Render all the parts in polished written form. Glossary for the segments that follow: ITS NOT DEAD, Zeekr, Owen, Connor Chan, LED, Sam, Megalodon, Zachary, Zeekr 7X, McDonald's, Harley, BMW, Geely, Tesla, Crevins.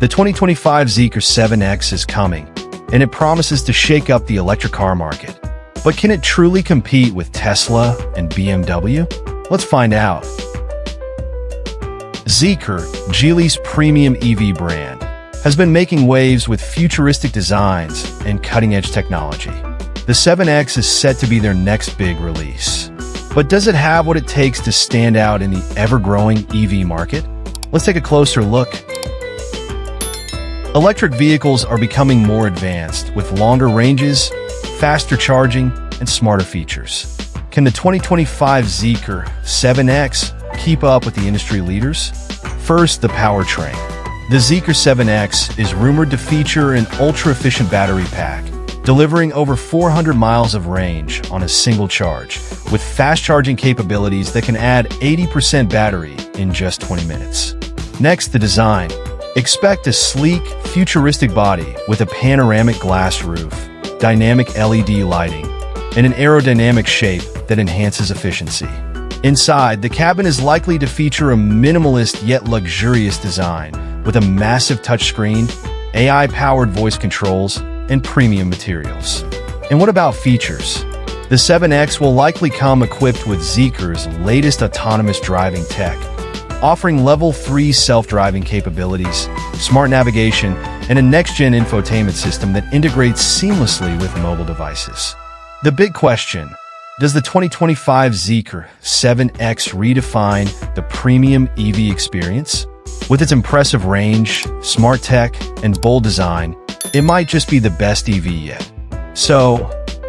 The 2025 Zeekr 7X is coming, and it promises to shake up the electric car market. But can it truly compete with Tesla and BMW? Let's find out. Zeekr, Geely's premium EV brand, has been making waves with futuristic designs and cutting-edge technology. The 7X is set to be their next big release. But does it have what it takes to stand out in the ever-growing EV market? Let's take a closer look. Electric vehicles are becoming more advanced, with longer ranges, faster charging, and smarter features. Can the 2025 Zeekr 7X keep up with the industry leaders? First, the powertrain. The Zeekr 7X is rumored to feature an ultra-efficient battery pack, delivering over 400 miles of range on a single charge, with fast charging capabilities that can add 80% battery in just 20 minutes. Next, the design. Expect a sleek, futuristic body with a panoramic glass roof, dynamic LED lighting, and an aerodynamic shape that enhances efficiency. Inside, the cabin is likely to feature a minimalist yet luxurious design, with a massive touchscreen, AI-powered voice controls, and premium materials. And what about features? The 7X will likely come equipped with Zeekr's latest autonomous driving tech, offering Level 3 self-driving capabilities, smart navigation, and a next-gen infotainment system that integrates seamlessly with mobile devices. The big question: does the 2025 Zeekr 7X redefine the premium EV experience? With its impressive range, smart tech, and bold design, it might just be the best EV yet. So,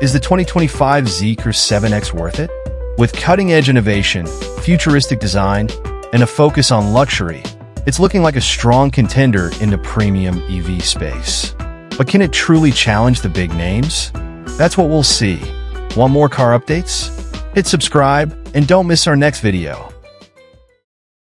is the 2025 Zeekr 7X worth it? With cutting-edge innovation, futuristic design, and a focus on luxury, it's looking like a strong contender in the premium EV space. But can it truly challenge the big names? That's what we'll see. Want more car updates? Hit subscribe and don't miss our next video.